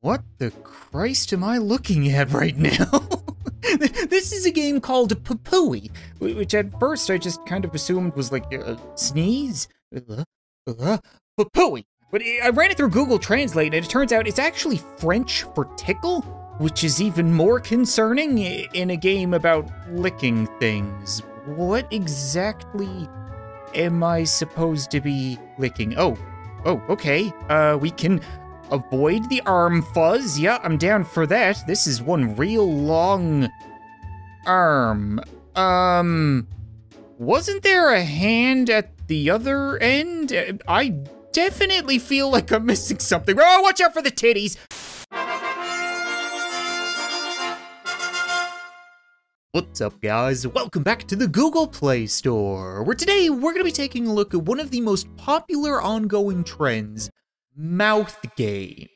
What the Christ am I looking at right now? This is a game called Pupui, which at first I just kind of assumed was like sneeze. Pupui. But I ran it through Google Translate, and it turns out it's actually French for tickle, which is even more concerning in a game about licking things. What exactly am I supposed to be licking? Oh, okay. We can avoid the arm fuzz. Yeah, I'm down for that. This is one real long arm. Wasn't there a hand at the other end? I definitely feel like I'm missing something. Oh, watch out for the titties! What's up, guys? Welcome back to the Google Play Store, where today we're going to be taking a look at one of the most popular ongoing trends, mouth games.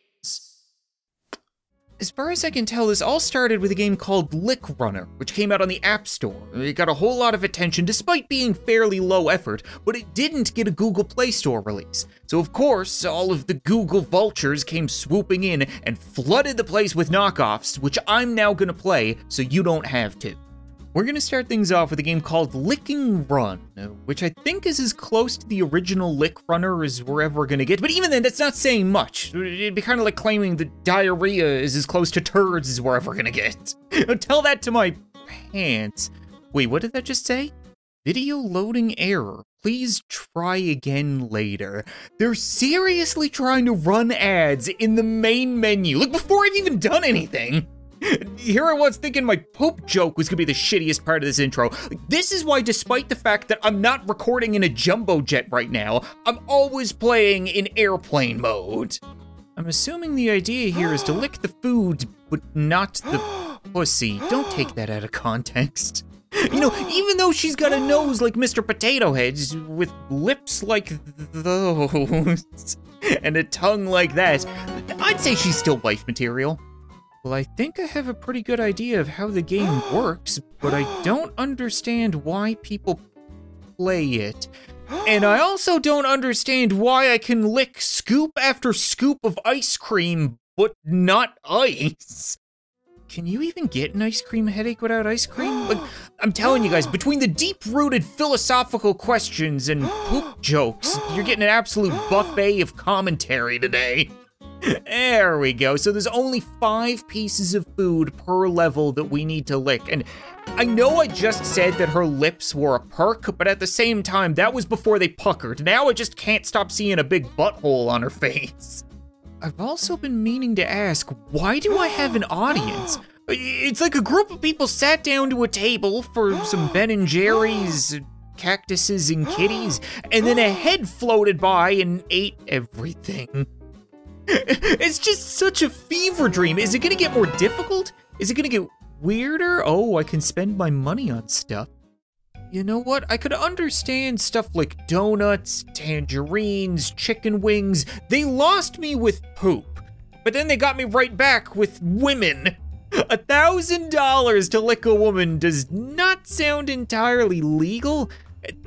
As far as I can tell, this all started with a game called Lick Runner, which came out on the App Store. It got a whole lot of attention despite being fairly low effort, but it didn't get a Google Play Store release. So of course, all of the Google vultures came swooping in and flooded the place with knockoffs, which I'm now going to play so you don't have to. We're going to start things off with a game called Licking Run, which I think is as close to the original Lick Runner as we're ever going to get. But even then, that's not saying much. It'd be kind of like claiming that diarrhea is as close to turds as we're ever going to get. Tell that to my pants. Wait, what did that just say? Video loading error. Please try again later. They're seriously trying to run ads in the main menu. Look, before I've even done anything. Here I was thinking my poop joke was gonna be the shittiest part of this intro. This is why, despite the fact that I'm not recording in a jumbo jet right now, I'm always playing in airplane mode. I'm assuming the idea here is to lick the food, but not the pussy. Don't take that out of context. You know, even though she's got a nose like Mr. Potato Head's, with lips like those, and a tongue like that, I'd say she's still wife material. Well, I think I have a pretty good idea of how the game works, but I don't understand why people play it. And I also don't understand why I can lick scoop after scoop of ice cream, but not ice. Can you even get an ice cream headache without ice cream? Like, I'm telling you guys, between the deep-rooted philosophical questions and poop jokes, you're getting an absolute buffet of commentary today. There we go. So there's only 5 pieces of food per level that we need to lick. And I know I just said that her lips were a perk, but at the same time, that was before they puckered. Now I just can't stop seeing a big butthole on her face. I've also been meaning to ask, why do I have an audience? It's like a group of people sat down to a table for some Ben and Jerry's, cactuses and kitties, and then a head floated by and ate everything. It's just such a fever dream. Is it gonna get more difficult? Is it gonna get weirder? Oh, I can spend my money on stuff. You know what? I could understand stuff like donuts, tangerines, chicken wings. They lost me with poop, but then they got me right back with women. $1,000 to lick a woman does not sound entirely legal.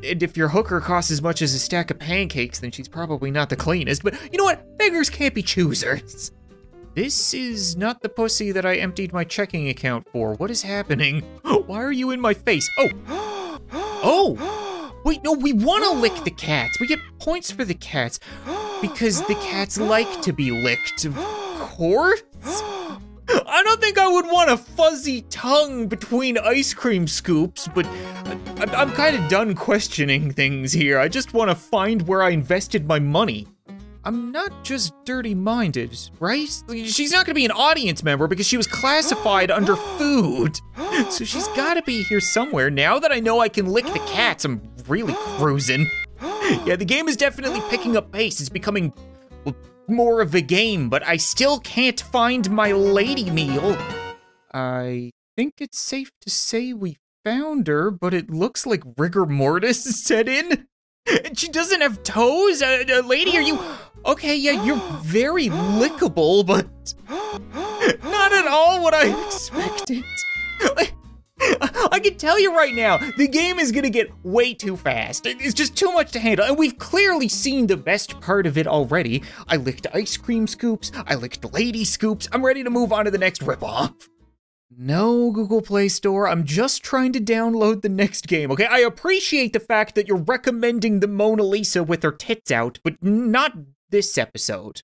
And if your hooker costs as much as a stack of pancakes, then she's probably not the cleanest, but you know what? Beggars can't be choosers. This is not the pussy that I emptied my checking account for. What is happening? Why are you in my face? Oh. Oh. Wait, no, we want to lick the cats. We get points for the cats because the cats like to be licked, of course. I don't think I would want a fuzzy tongue between ice cream scoops, but I'm kind of done questioning things here. I just want to find where I invested my money. I'm not just dirty-minded, right? She's not going to be an audience member because she was classified under food. So she's got to be here somewhere. Now that I know I can lick the cats, I'm really cruising. Yeah, the game is definitely picking up pace. It's becoming, well, more of a game, but I still can't find my lady meal. I think it's safe to say we found her, but it looks like rigor mortis set in. And she doesn't have toes? Lady, are you... Okay, yeah, you're very lickable, but not at all what I expected. I can tell you right now, the game is gonna get way too fast. It's just too much to handle, and we've clearly seen the best part of it already. I licked ice cream scoops, I licked lady scoops. I'm ready to move on to the next ripoff. No, Google Play Store, I'm just trying to download the next game, okay? I appreciate the fact that you're recommending the Mona Lisa with her tits out, but not this episode.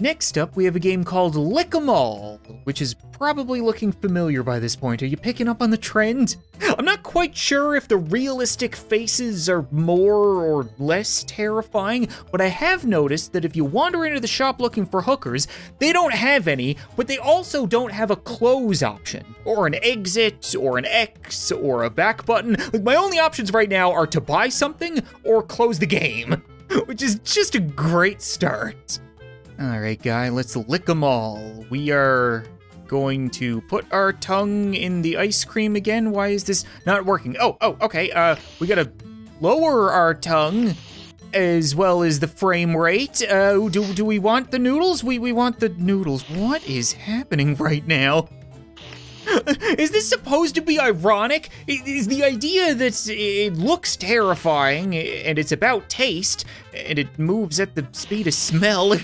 Next up, we have a game called Lick 'em All, which is probably looking familiar by this point. Are you picking up on the trend? I'm not quite sure if the realistic faces are more or less terrifying, but I have noticed that if you wander into the shop looking for hookers, they don't have any, but they also don't have a close option, or an exit, or an X, or a back button. Like, my only options right now are to buy something or close the game, which is just a great start. All right, guy, let's lick 'em all. We are going to put our tongue in the ice cream again. Why is this not working? Oh, okay. We gotta lower our tongue as well as the frame rate. Do we want the noodles? We want the noodles. What is happening right now? Is this supposed to be ironic? Is the idea that it looks terrifying and it's about taste and it moves at the speed of smell?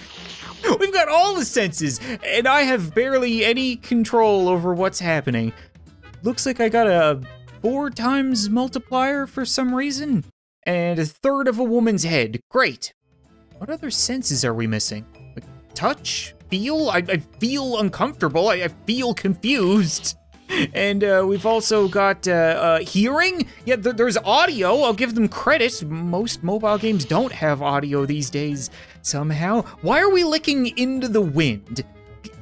We've got all the senses, and I have barely any control over what's happening. Looks like I got a 4 times multiplier for some reason, and 1/3 of a woman's head. Great. What other senses are we missing? Like touch? Feel? I feel uncomfortable. I feel confused. And we've also got hearing? Yeah, there's audio, I'll give them credit. Most mobile games don't have audio these days somehow. Why are we licking into the wind?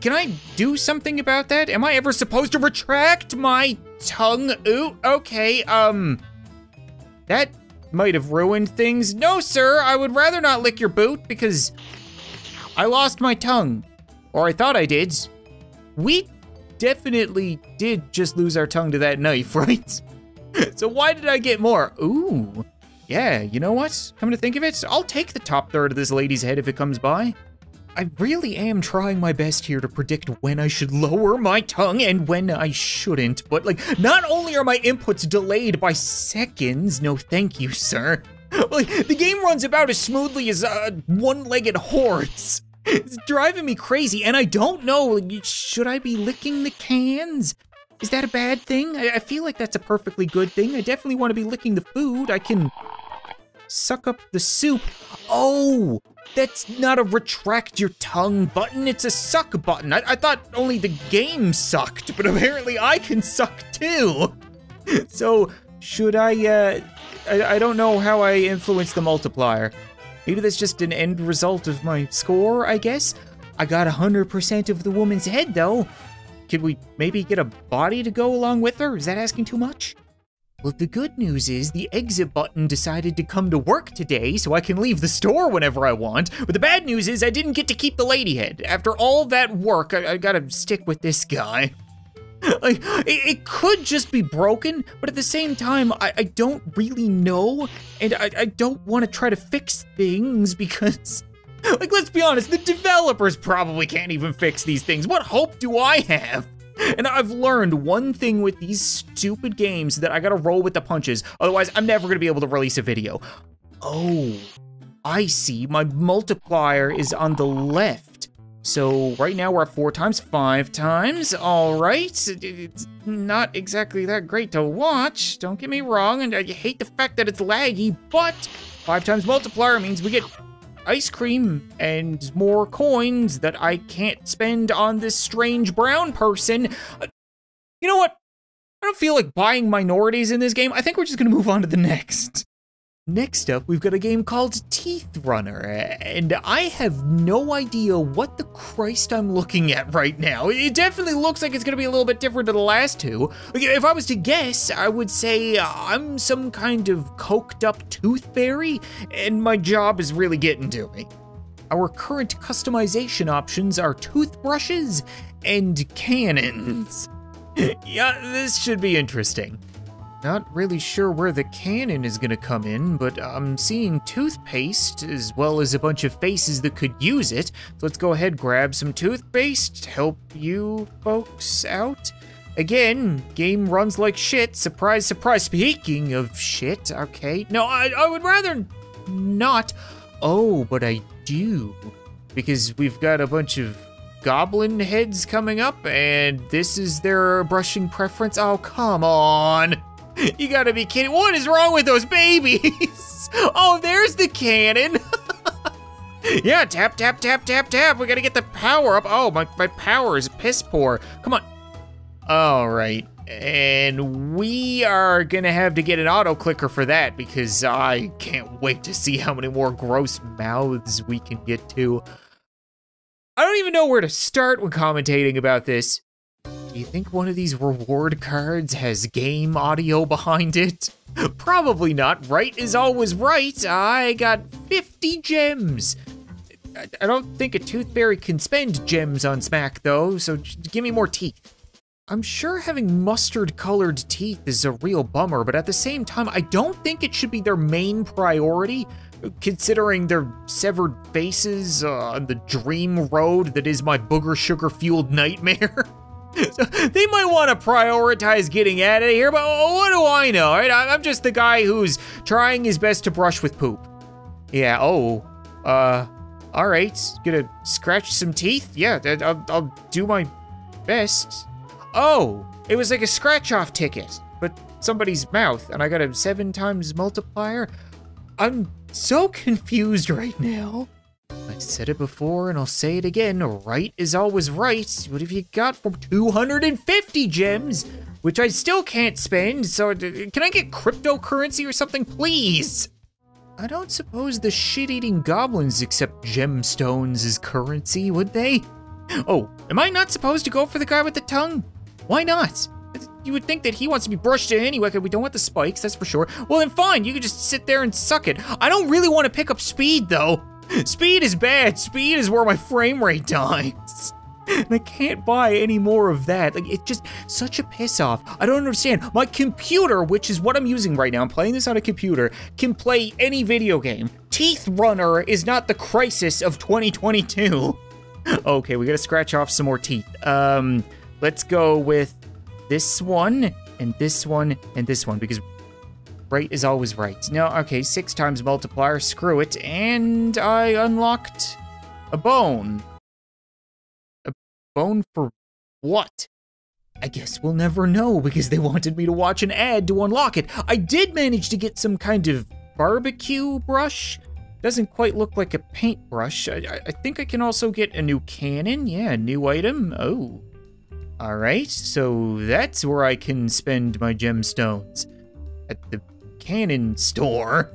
Can I do something about that? Am I ever supposed to retract my tongue? Ooh, okay, that might have ruined things. No, sir, I would rather not lick your boot because I lost my tongue, or I thought I did. We definitely did just lose our tongue to that knife, right? So why did I get more? Ooh, yeah, you know what? Coming to think of it, I'll take the top 1/3 of this lady's head if it comes by. I really am trying my best here to predict when I should lower my tongue and when I shouldn't, but like, not only are my inputs delayed by seconds, no thank you, sir. Like, the game runs about as smoothly as a one-legged horse. It's driving me crazy, and I don't know, like, should I be licking the cans? Is that a bad thing? I feel like that's a perfectly good thing. I definitely want to be licking the food. I can suck up the soup. Oh, that's not a retract your tongue button, it's a suck button. I thought only the game sucked, but apparently I can suck too. So, should I don't know how I influence the multiplier. Maybe that's just an end result of my score, I guess? I got 100% of the woman's head, though. Could we maybe get a body to go along with her? Is that asking too much? Well, the good news is the exit button decided to come to work today, so I can leave the store whenever I want. But the bad news is I didn't get to keep the lady head. After all that work, I gotta stick with this guy. Like, it could just be broken, but at the same time, I don't really know, and I don't want to try to fix things because, like, let's be honest, the developers probably can't even fix these things. What hope do I have? And I've learned one thing with these stupid games, that I gotta roll with the punches, otherwise I'm never gonna be able to release a video. Oh, I see, my multiplier is on the left. So right now we're at 4 times, 5 times, all right. It's not exactly that great to watch, don't get me wrong, and I hate the fact that it's laggy, but 5 times multiplier means we get ice cream and more coins that I can't spend on this strange brown person. You know what? I don't feel like buying minorities in this game. I think we're just gonna move on to the next. Next up, we've got a game called Teeth Runner, and I have no idea what the Christ I'm looking at right now. It definitely looks like it's gonna be a little bit different than the last two. If I was to guess, I would say I'm some kind of coked up tooth fairy, and my job is really getting to me. Our current customization options are toothbrushes and cannons. Yeah, this should be interesting. Not really sure where the cannon is gonna come in, but I'm seeing toothpaste as well as a bunch of faces that could use it. So let's go ahead, grab some toothpaste, help you folks out. Again, game runs like shit. Surprise, surprise. Speaking of shit, okay. No, I would rather not. Oh, but I do. Because we've got a bunch of goblin heads coming up, and this is their brushing preference. Oh, come on. You gotta be kidding. What is wrong with those babies? Oh, there's the cannon. Yeah, tap, tap, tap, tap, tap. We gotta get the power up. Oh, my power is piss poor. Come on. All right, and we are gonna have to get an auto clicker for that because I can't wait to see how many more gross mouths we can get to. I don't even know where to start when commentating about this. Do you think one of these reward cards has game audio behind it? Probably not. Right is always right. I got 50 gems. I don't think a tooth fairy can spend gems on Smack though, so just give me more teeth. I'm sure having mustard-colored teeth is a real bummer, but at the same time, I don't think it should be their main priority, considering their severed faces on the dream road that is my booger sugar-fueled nightmare. So they might want to prioritize getting out of here, but what do I know, right? I'm just the guy who's trying his best to brush with poop. Yeah, oh, all right, gonna scratch some teeth? Yeah, I'll do my best. Oh, it was like a scratch-off ticket, but somebody's mouth, and I got a 7 times multiplier. I'm so confused right now. I said it before, and I'll say it again. Right is always right. What have you got for 250 gems, which I still can't spend? So can I get cryptocurrency or something, please? I don't suppose the shit-eating goblins accept gemstones as currency, would they? Oh, am I not supposed to go for the guy with the tongue? Why not? You would think that he wants to be brushed in anyway, because we don't want the spikes, that's for sure. Well then fine, you can just sit there and suck it. I don't really want to pick up speed though. Speed is bad, speed is where my frame rate dies. And I can't buy any more of that. Like, it's just such a piss off. I don't understand. My computer, which is what I'm using right now, I'm playing this on a computer, can play any video game. Teeth Runner is not the crisis of 2022. Okay, we gotta scratch off some more teeth. Let's go with this one, and this one, and this one, because right is always right. No, okay, 6 times multiplier, screw it, and I unlocked a bone. A bone for what? I guess we'll never know, because they wanted me to watch an ad to unlock it. I did manage to get some kind of barbecue brush. Doesn't quite look like a paintbrush. I think I can also get a new cannon. Yeah, a new item. Oh. All right, so that's where I can spend my gemstones. At the cannon store.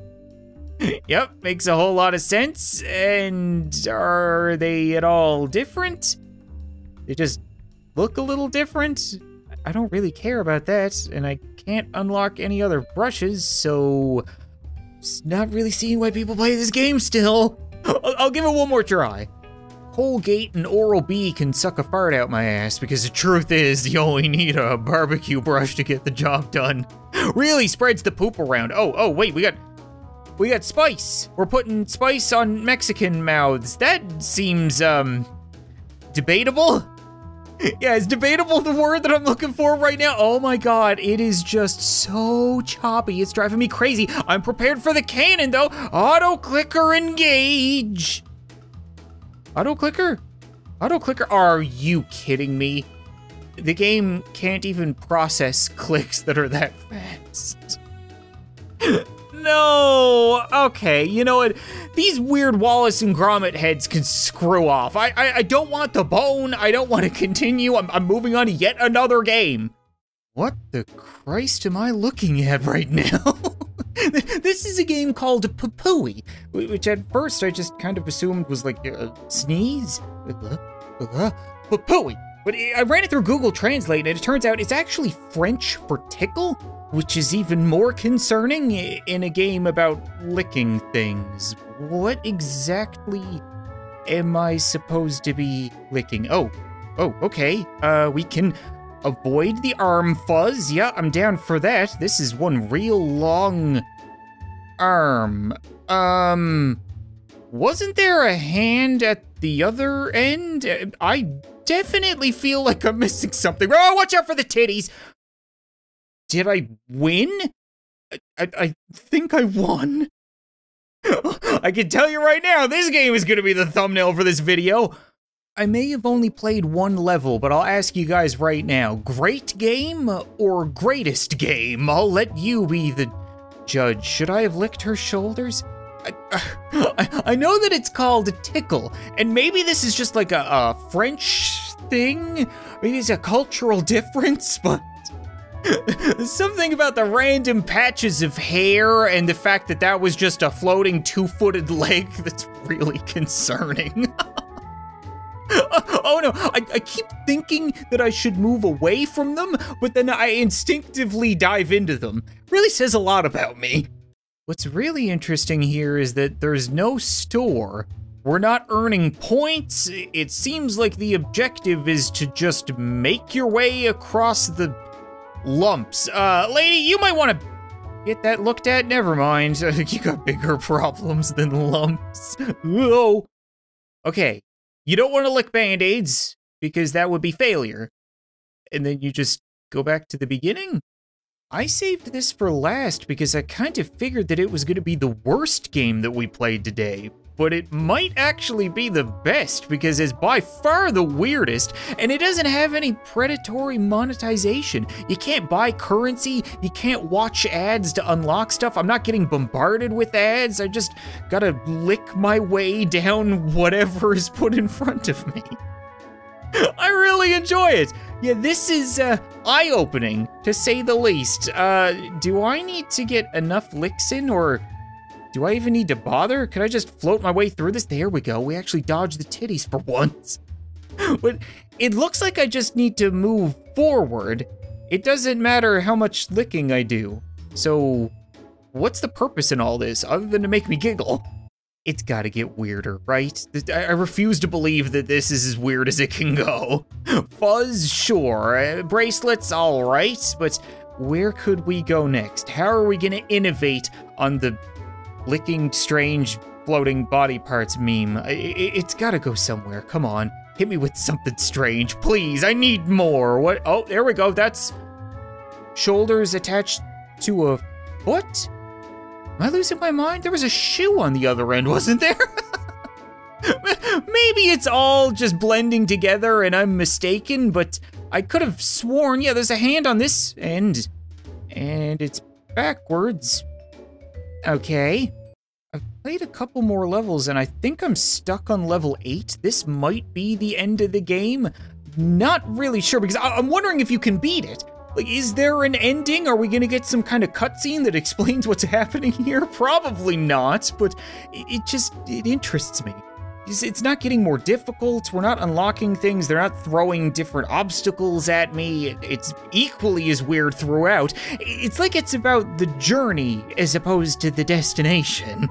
Yep, makes a whole lot of sense. And are they at all different? They just look a little different. I don't really care about that, and I can't unlock any other brushes, so... not really seeing why people play this game still. I'll give it one more try. Colgate and Oral-B can suck a fart out my ass because the truth is you only need a barbecue brush to get the job done. Really spreads the poop around. Oh, wait, we got spice. We're putting spice on Mexican mouths. That seems, debatable. Yeah, is debatable the word that I'm looking for right now? Oh my god, it is just so choppy. It's driving me crazy. I'm prepared for the cannon, though. Auto-clicker engage. Auto-clicker? Auto-clicker? Are you kidding me? The game can't even process clicks that are that fast. No, okay, you know what? These weird Wallace and Gromit heads can screw off. I don't want the bone, I don't want to continue, I'm moving on to yet another game. What the Christ am I looking at right now? This is a game called Pupui, which at first I just kind of assumed was like a sneeze. Pupui, but I ran it through Google Translate and it turns out it's actually French for tickle, which is even more concerning in a game about licking things. What exactly am I supposed to be licking? Oh, okay. We can avoid the arm fuzz. Yeah, I'm down for that. This is one real long arm. Wasn't there a hand at the other end? I definitely feel like I'm missing something. Oh, watch out for the titties. Did I win? I think I won. I can tell you right now, this game is gonna be the thumbnail for this video. I may have only played one level, but I'll ask you guys right now, great game or greatest game? I'll let you be the judge. Should I have licked her shoulders? I know that it's called a tickle, and maybe this is just like a French thing? Maybe it's a cultural difference, but something about the random patches of hair and the fact that that was just a floating two-footed leg that's really concerning. Oh no, I keep thinking that I should move away from them, but then I instinctively dive into them. Really says a lot about me. What's really interesting here is that there's no store. We're not earning points. It seems like the objective is to just make your way across the lumps. Lady, you might want to get that looked at. Never mind. You got bigger problems than lumps. Whoa. Okay. You don't want to lick Band-Aids because that would be failure. And then you just go back to the beginning? I saved this for last because I kind of figured that it was going to be the worst game that we played today, but it might actually be the best because it's by far the weirdest and it doesn't have any predatory monetization. You can't buy currency, you can't watch ads to unlock stuff. I'm not getting bombarded with ads. I just gotta lick my way down whatever is put in front of me. I really enjoy it. Yeah, this is eye-opening, to say the least. Do I need to get enough licks in, or do I even need to bother? Could I just float my way through this? There we go, we actually dodged the titties for once. But it looks like I just need to move forward. It doesn't matter how much licking I do. So what's the purpose in all this, other than to make me giggle? It's gotta get weirder, right? I refuse to believe that this is as weird as it can go. Fuzz, sure. Bracelets, all right. But where could we go next? How are we gonna innovate on the licking strange floating body parts meme? It's gotta go somewhere. Come on, hit me with something strange, please. I need more. What? Oh, there we go. That's shoulders attached to a foot? Am I losing my mind? There was a shoe on the other end, wasn't there? Maybe it's all just blending together and I'm mistaken, but I could have sworn, yeah, there's a hand on this end, and it's backwards. Okay. I've played a couple more levels and I think I'm stuck on level 8. This might be the end of the game. Not really sure, because I'm wondering if you can beat it. Like, is there an ending? Are we gonna get some kind of cutscene that explains what's happening here? Probably not, but it interests me. It's not getting more difficult, we're not unlocking things, they're not throwing different obstacles at me, it's equally as weird throughout. It's like it's about the journey as opposed to the destination,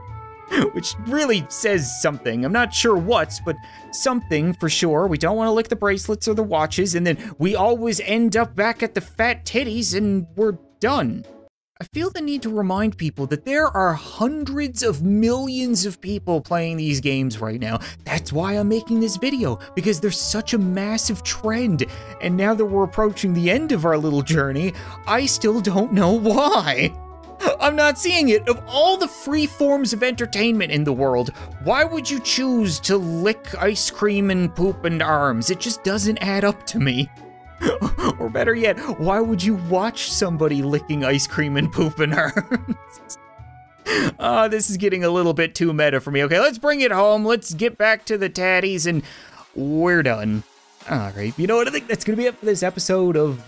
which really says something. I'm not sure what, but something for sure. We don't want to lick the bracelets or the watches, and then we always end up back at the fat titties and we're done. I feel the need to remind people that there are hundreds of millions of people playing these games right now. That's why I'm making this video, because there's such a massive trend. And now that we're approaching the end of our little journey, I still don't know why. I'm not seeing it. Of all the free forms of entertainment in the world, why would you choose to lick ice cream and poop and arms? It just doesn't add up to me. Or better yet, why would you watch somebody licking ice cream and poop and arms? This is getting a little bit too meta for me. Okay, let's bring it home. Let's get back to the tatties and we're done. All right, you know what? I think that's gonna be it for this episode of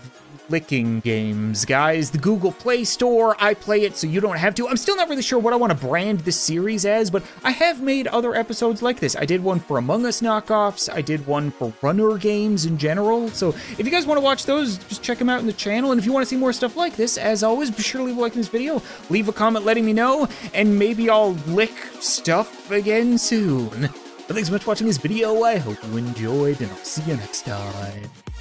Licking Games, guys. The Google Play Store, I play it so you don't have to. I'm still not really sure what I want to brand this series as, but I have made other episodes like this. I did one for Among Us knockoffs, I did one for runner games in general, so if you guys want to watch those, just check them out in the channel, and if you want to see more stuff like this, as always, be sure to leave a like in this video, leave a comment letting me know, and maybe I'll lick stuff again soon. But thanks so much for watching this video, I hope you enjoyed, and I'll see you next time.